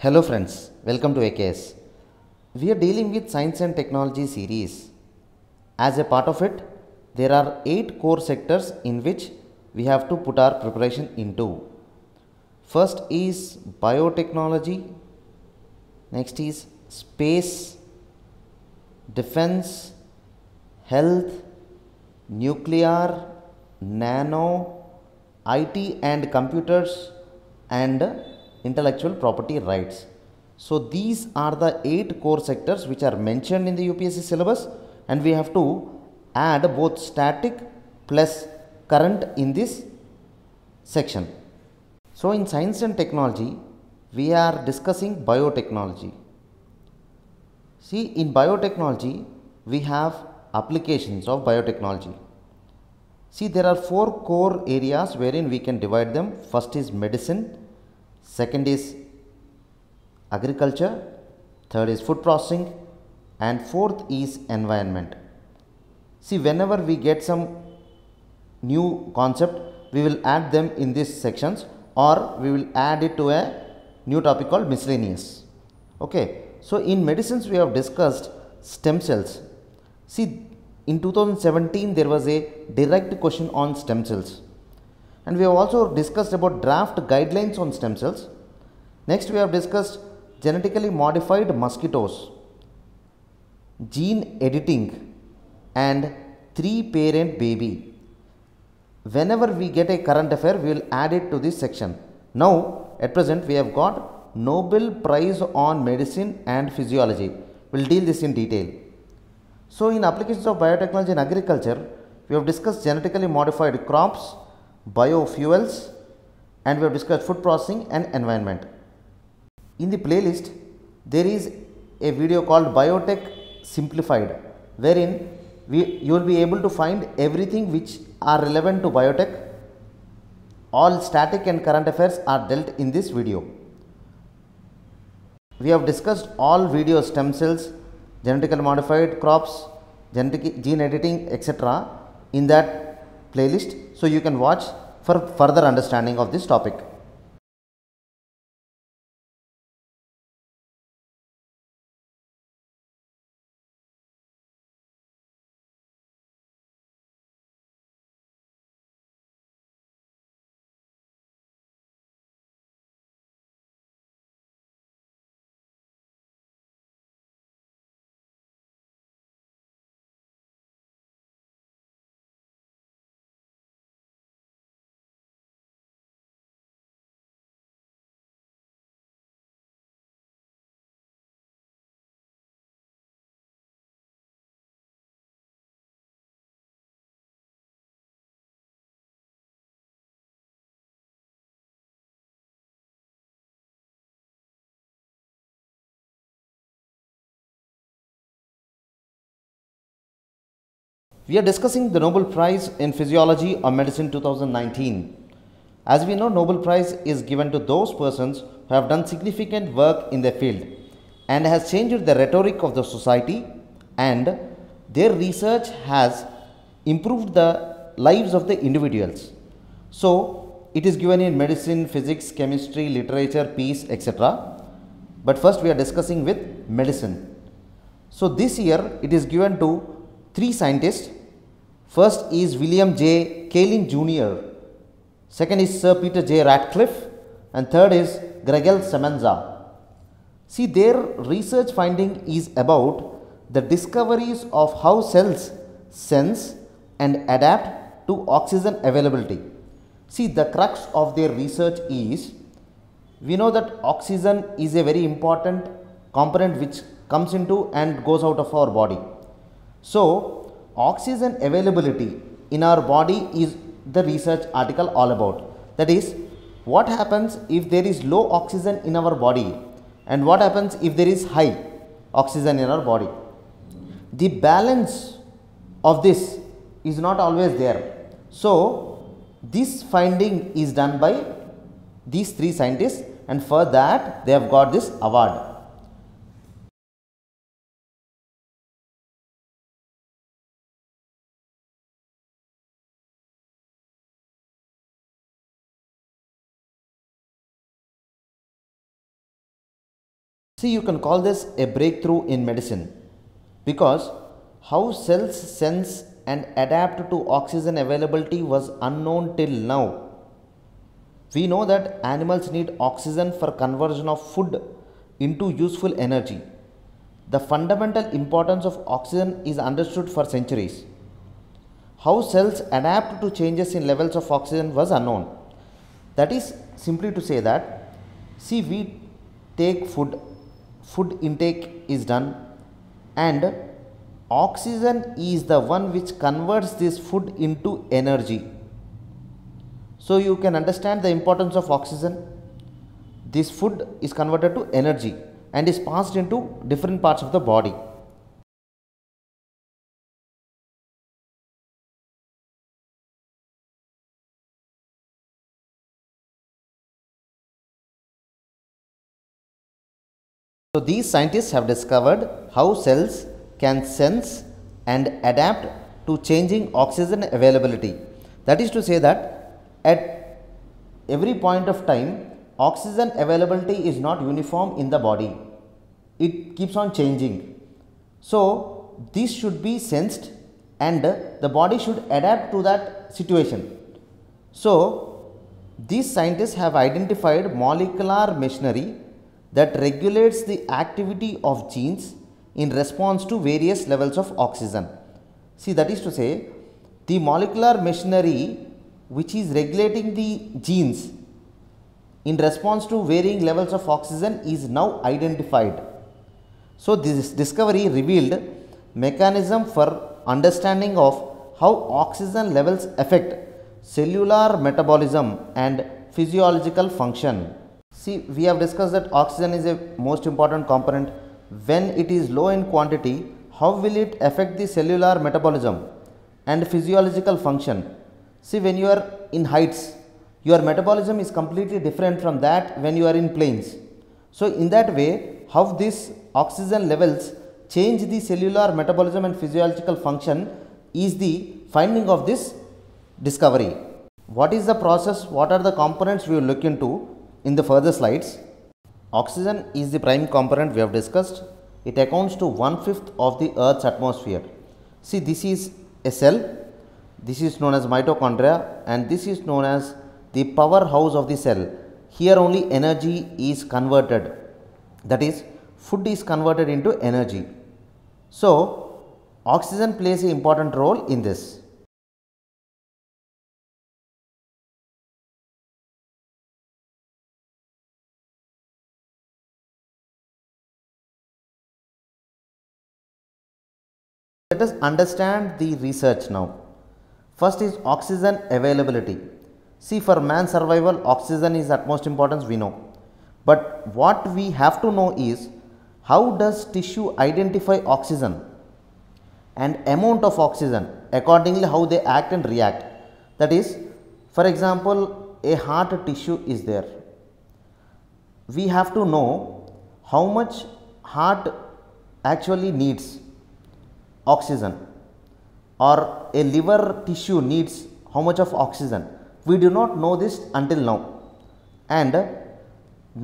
Hello friends, welcome to AKS. We are dealing with Science and Technology series. As a part of it, there are 8 core sectors in which we have to put our preparation into. First is biotechnology, next is space, defense, health, nuclear, nano, IT and computers, and intellectual property rights. So these are the 8 core sectors which are mentioned in the UPSC syllabus, and we have to add both static plus current in this section. So in Science and Technology, we are discussing biotechnology. See, in biotechnology, we have applications of biotechnology. See, there are 4 core areas wherein we can divide them. First is medicine, second is agriculture, third is food processing, and fourth is environment. See, whenever we get some new concept, we will add them in these sections, or we will add it to a new topic called miscellaneous. Okay. So in medicines, we have discussed stem cells. See, in 2017, there was a direct question on stem cells, and we have also discussed about draft guidelines on stem cells. Next, we have discussed genetically modified mosquitoes, gene editing, and 3-parent baby. Whenever we get a current affair, we will add it to this section. Now, at present, we have got Nobel Prize on Medicine and Physiology. We will deal this in detail. So, in applications of biotechnology in agriculture, we have discussed genetically modified crops, biofuels, and we have discussed food processing and environment. In the playlist, there is a video called Biotech Simplified, wherein you will be able to find everything which are relevant to biotech. All static and current affairs are dealt in this video. We have discussed all video stem cells, genetically modified crops, gene editing, etc. in that playlist, so you can watch for further understanding of this topic. We are discussing the Nobel Prize in Physiology or Medicine 2019. As we know, Nobel Prize is given to those persons who have done significant work in their field and has changed the rhetoric of the society, and their research has improved the lives of the individuals. So, it is given in medicine, physics, chemistry, literature, peace, etc. But first we are discussing with medicine. So, this year it is given to 3 scientists. First is William J. Kaelin Jr., second is Sir Peter J. Ratcliffe, and third is Gregor Semenza. See, their research finding is about the discoveries of how cells sense and adapt to oxygen availability. See, the crux of their research is, we know that oxygen is a very important component which comes into and goes out of our body. So, oxygen availability in our body is the research article all about. That is, what happens if there is low oxygen in our body, and what happens if there is high oxygen in our body. The balance of this is not always there. So, this finding is done by these 3 scientists, and for that they have got this award. See, you can call this a breakthrough in medicine, because how cells sense and adapt to oxygen availability was unknown till now. We know that animals need oxygen for conversion of food into useful energy. The fundamental importance of oxygen is understood for centuries. How cells adapt to changes in levels of oxygen was unknown. That is simply to say that, see, we take food intake is done, and oxygen is the one which converts this food into energy. So you can understand the importance of oxygen. This food is converted to energy and is passed into different parts of the body. So these scientists have discovered how cells can sense and adapt to changing oxygen availability. That is to say that at every point of time, oxygen availability is not uniform in the body. It keeps on changing. So this should be sensed and the body should adapt to that situation. So these scientists have identified molecular machinery that regulates the activity of genes in response to various levels of oxygen. See, that is to say, the molecular machinery which is regulating the genes in response to varying levels of oxygen is now identified. So this discovery revealed mechanism for understanding of how oxygen levels affect cellular metabolism and physiological function. See, we have discussed that oxygen is a most important component. When it is low in quantity, how will it affect the cellular metabolism and physiological function? See, when you are in heights, your metabolism is completely different from that when you are in plains. So in that way, how these oxygen levels change the cellular metabolism and physiological function is the finding of this discovery. What is the process? What are the components we will look into in the further slides? Oxygen is the prime component we have discussed. It accounts to 1/5 of the Earth's atmosphere. See, this is a cell, this is known as mitochondria, and this is known as the powerhouse of the cell. Here only energy is converted, that is, food is converted into energy. So oxygen plays an important role in this. Let us understand the research now. First is oxygen availability. See, for man's survival, oxygen is utmost importance, we know. But what we have to know is, how does tissue identify oxygen and amount of oxygen, accordingly how they act and react. That is, for example, a heart tissue is there. We have to know how much heart actually needs oxygen, or a liver tissue needs how much of oxygen. We do not know this until now, and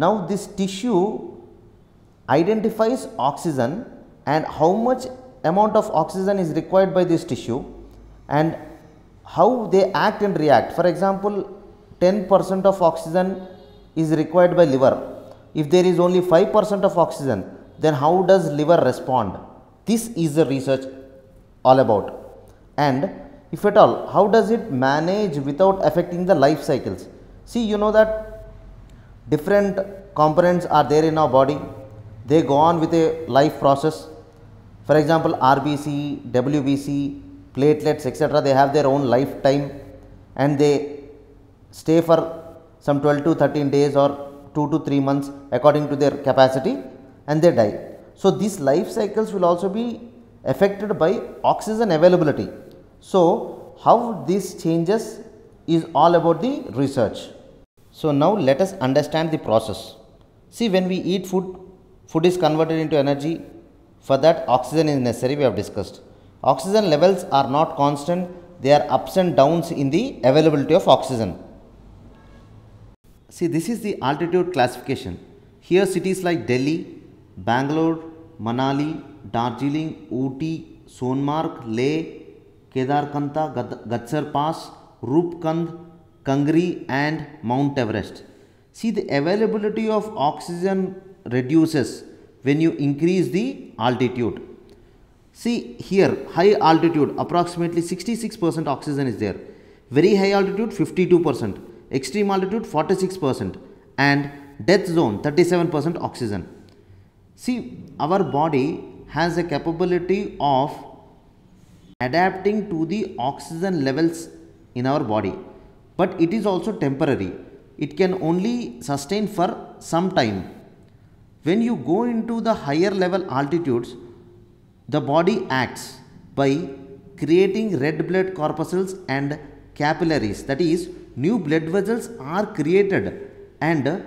now this tissue identifies oxygen and how much amount of oxygen is required by this tissue and how they act and react. For example, 10% of oxygen is required by liver. If there is only 5% of oxygen, then how does liver respond? This is the research all about. And if at all, how does it manage without affecting the life cycles? See, you know that different components are there in our body. They go on with a life process. For example, RBC, WBC, platelets, etc. They have their own lifetime and they stay for some 12 to 13 days or 2 to 3 months according to their capacity, and they die. So these life cycles will also be affected by oxygen availability. So how this changes is all about the research. So now let us understand the process. See, when we eat food, food is converted into energy. For that, oxygen is necessary, we have discussed. Oxygen levels are not constant, they are ups and downs in the availability of oxygen. See, this is the altitude classification. Here cities like Delhi, Bangalore, Manali, Darjeeling, Ooty, Sonmark, Leh, Kedarkanta, Gatsar Pass, Rupkund, Kangri and Mount Everest. See, the availability of oxygen reduces when you increase the altitude. See here, high altitude approximately 66% oxygen is there. Very high altitude 52%, extreme altitude 46% and death zone 37% oxygen. See, our body has a capability of adapting to the oxygen levels in our body, but it is also temporary. It can only sustain for some time. When you go into the higher level altitudes, the body acts by creating red blood corpuscles and capillaries, that is, new blood vessels are created, and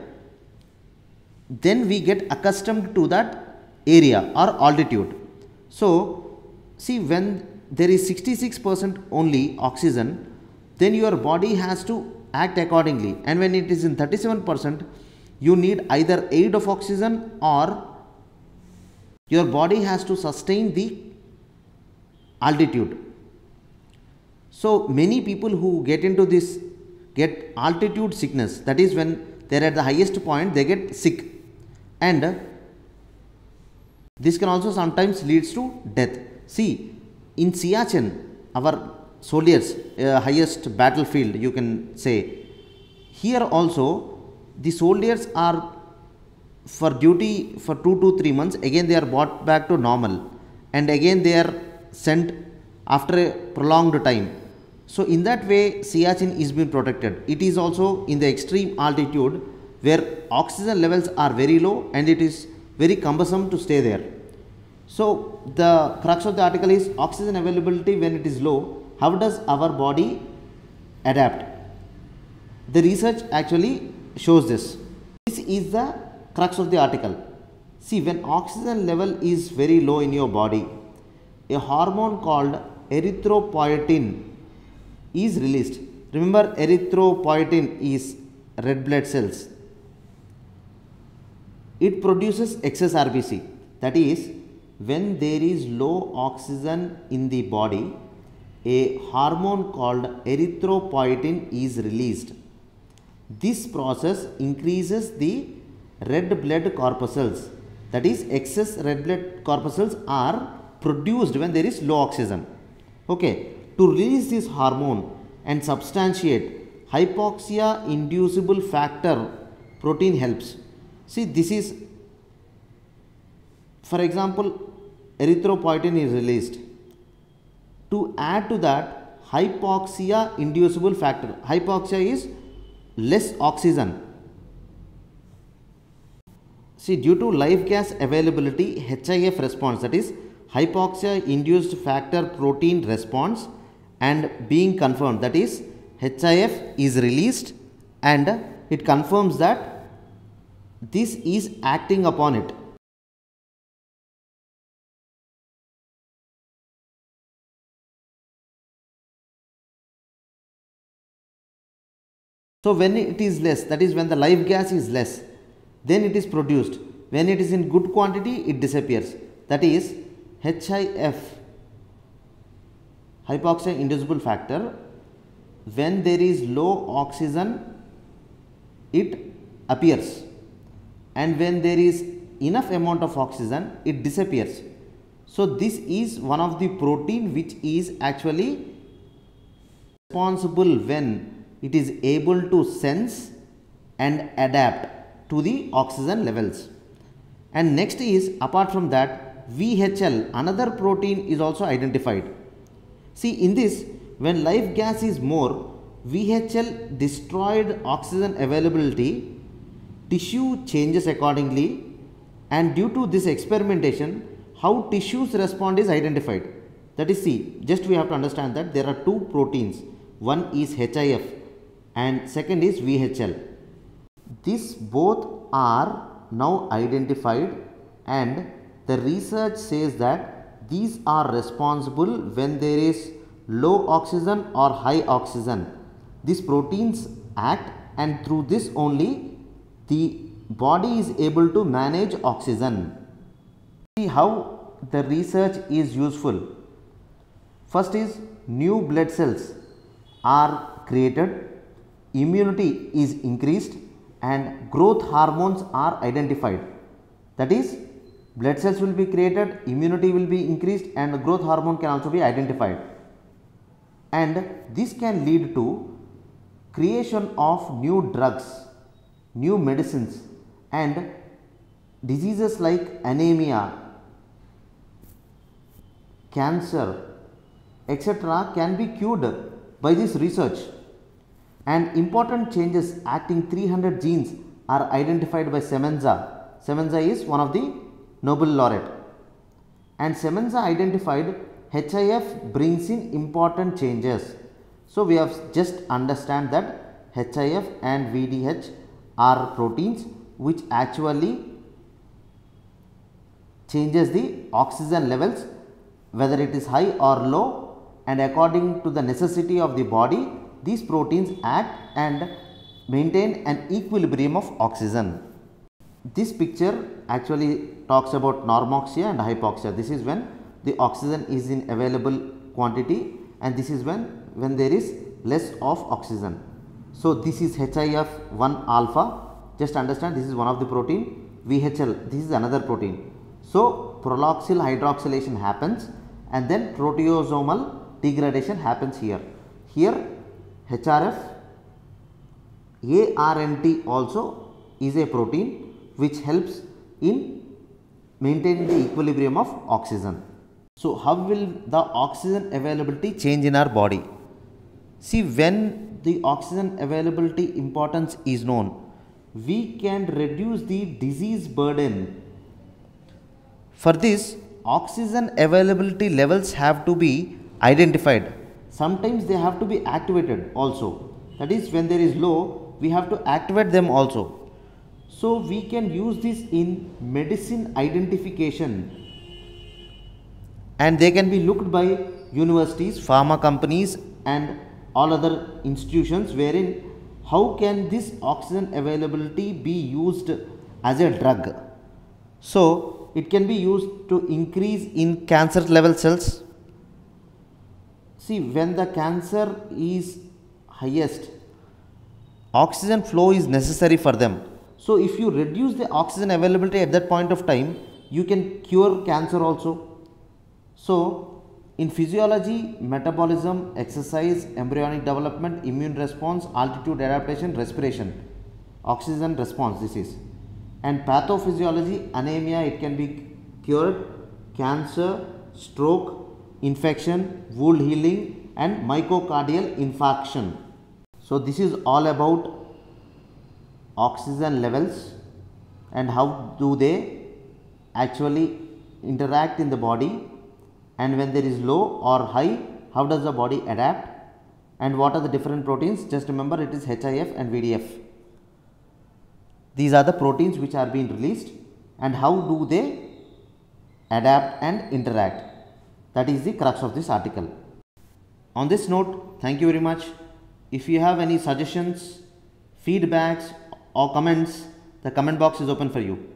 then we get accustomed to that area or altitude. So, see, when there is 66% only oxygen, then your body has to act accordingly, and when it is in 37%, you need either aid of oxygen or your body has to sustain the altitude. So, many people who get into this get altitude sickness, that is, when they are at the highest point they get sick, and this can also sometimes leads to death. See, in Siachen, our soldiers, highest battlefield you can say, here also the soldiers are for duty for 2 to 3 months, again they are brought back to normal and again they are sent after a prolonged time. So in that way Siachen is being protected. It is also in the extreme altitude where oxygen levels are very low and it is very cumbersome to stay there. So the crux of the article is oxygen availability when it is low, how does our body adapt? The research actually shows this. This is the crux of the article. See, when oxygen level is very low in your body, a hormone called erythropoietin is released. Remember, erythropoietin is red blood cells. It produces excess RBC. That is, when there is low oxygen in the body, a hormone called erythropoietin is released. This process increases the red blood corpuscles. That is, excess red blood corpuscles are produced when there is low oxygen. Okay. To release this hormone and substantiate hypoxia-inducible factor protein helps. See, this is, for example, erythropoietin is released. To add to that, hypoxia-inducible factor. Hypoxia is less oxygen. See, due to life gas availability, HIF response, that is, hypoxia-induced factor protein response, and being confirmed, that is HIF is released and it confirms that this is acting upon it. So when it is less, that is when the live gas is less, then it is produced. When it is in good quantity, it disappears. That is HIF, hypoxia inducible factor. When there is low oxygen, it appears, and when there is enough amount of oxygen, it disappears. So this is one of the protein which is actually responsible when it is able to sense and adapt to the oxygen levels. And next is, apart from that, VHL, another protein is also identified. See, in this, when live gas is more, VHL destroyed oxygen availability, tissue changes accordingly, and due to this experimentation, how tissues respond is identified. That is, see, just we have to understand that there are two proteins, one is HIF and second is VHL. These both are now identified, and the research says that these are responsible when there is low oxygen or high oxygen. These proteins act, and through this only the body is able to manage oxygen. See how the research is useful. First is new blood cells are created, immunity is increased and growth hormones are identified. That is, blood cells will be created, immunity will be increased and growth hormone can also be identified. And this can lead to creation of new drugs, new medicines and diseases like anemia, cancer, etc. can be cured by this research. And important changes acting 300 genes are identified by Semenza. Semenza is one of the Nobel laureate, and Semenza identified HIF brings in important changes. So, we have just understand that HIF and VDH are proteins which actually changes the oxygen levels, whether it is high or low, and according to the necessity of the body, these proteins act and maintain an equilibrium of oxygen. This picture actually talks about normoxia and hypoxia. This is when the oxygen is in available quantity and this is when there is less of oxygen. So, this is HIF1 alpha. Just understand this is one of the protein. VHL, this is another protein. So, prolyl hydroxylation happens and then proteosomal degradation happens here. Here HRF, ARNT also is a protein which helps in maintaining the equilibrium of oxygen. So, how will the oxygen availability change in our body? See, when the oxygen availability importance is known, we can reduce the disease burden. For this, oxygen availability levels have to be identified. Sometimes they have to be activated also. That is, when there is low, we have to activate them also. So, we can use this in medicine identification and they can be looked by universities, pharma companies and all other institutions, wherein how can this oxygen availability be used as a drug. So, it can be used to increase in cancer level cells. See, when the cancer is highest, oxygen flow is necessary for them. So, if you reduce the oxygen availability at that point of time, you can cure cancer also. So, in physiology, metabolism, exercise, embryonic development, immune response, altitude adaptation, respiration, oxygen response this is. And pathophysiology, anemia, it can be cured, cancer, stroke, infection, wound healing and myocardial infarction. So, this is all about oxygen levels and how do they actually interact in the body, and when there is low or high, how does the body adapt and what are the different proteins. Just remember it is HIF and VDF. These are the proteins which are being released and how do they adapt and interact. That is the crux of this article. On this note, thank you very much. If you have any suggestions, feedbacks or comments, the comment box is open for you.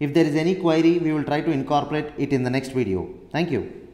If there is any query, we will try to incorporate it in the next video. Thank you.